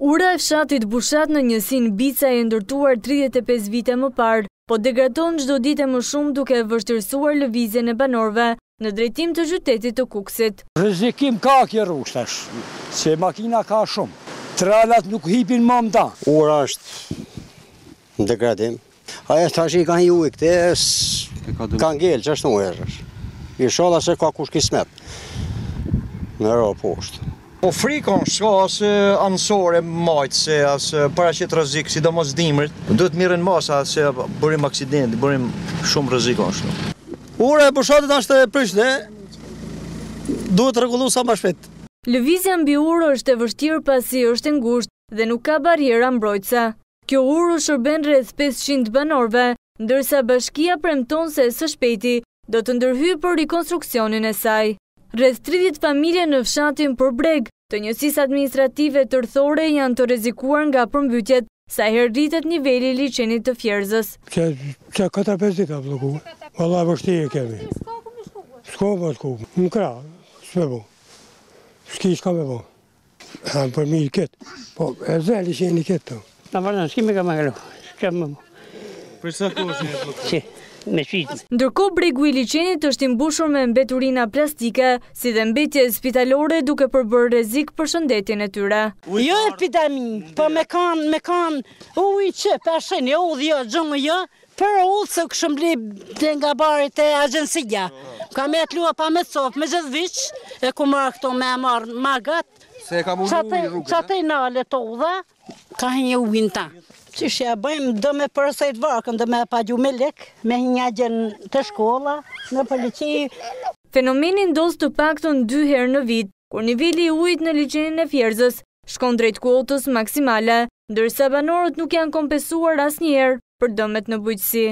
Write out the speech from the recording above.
Ura e fshatit Bushat në njësin Bicaj e ndërtuar 35 vite më parë, po degradon çdo ditë më shumë duke vështirësuar lëvizjen e banorëve në drejtim të qytetit të Kukësit. Rrezikim ka kjo rrugë tash, se makina ka shumë. Tralat nuk hipin më mëta. Ura është në degradim. Aja tash i kanë hiu këte, ka ngel çashtu errësh. Inshallah se ka kush kismet. Në ro poshtë. Po frikon shko asë ansore majtëse, asë paraqit rrezik, sidomos dimrit. Duhet mirën masa se bërim aksident, bërim shumë rrezikon shumë. Ura e Bushatit është e prishtë, duhet rregullu sa më shpejt. Lëvizja mbi urë është e vështirë pasi është e ngushtë dhe nuk ka bariera mbrojtëse. Kjo urë shërben rreth 500 banorëve, ndërsa bashkia premton se së shpejti do të ndërhyjë për rikonstruksionin e saj. Rreth 30 familje në fshatin Përbreg, të njësisë administrative Tërthore janë të rrezikuar nga përmbytjet, sa herë rritet niveli i liçenit të Fierzës. Çka 4-5 ditë blloku. Vallahi vështirë kemi. S'ka ku. Nuk ka. S'e bu. S'kish ka me bu. Për mi ket. Po, e zeli liçeni ket. Ta vërtet s'kemi ka më. S'kemi. Për sa kohë e blloku? Ndërkohë bregu i liçenit është i mbushur me mbeturina plastike, si dhe mbetje spitalore duke përbërë rrezik për shëndetin e tyre. Jo epidemi, po me kanë ujë që pashen, jo udhë, gjumë jo, për ullë se këshëmbli dhe nga barit e agjensia. Ka me të lua pa me copë, me gjithë viç, e ku marrë këto me marrë magat, qatë i nale të udha, ka një ujën ta. Qishja bëjmë do me përësejt varkën, do me pagju me lek, me një gjen të shkolla, në polici. Fenomenin ndodh të paktën 2 herë në vit, kur niveli i ujit në liçenin e Fierzës shkon drejt kuotës maksimale, ndërsa banorët nuk janë kompensuar asnjëherë për dëmet në bujqësi.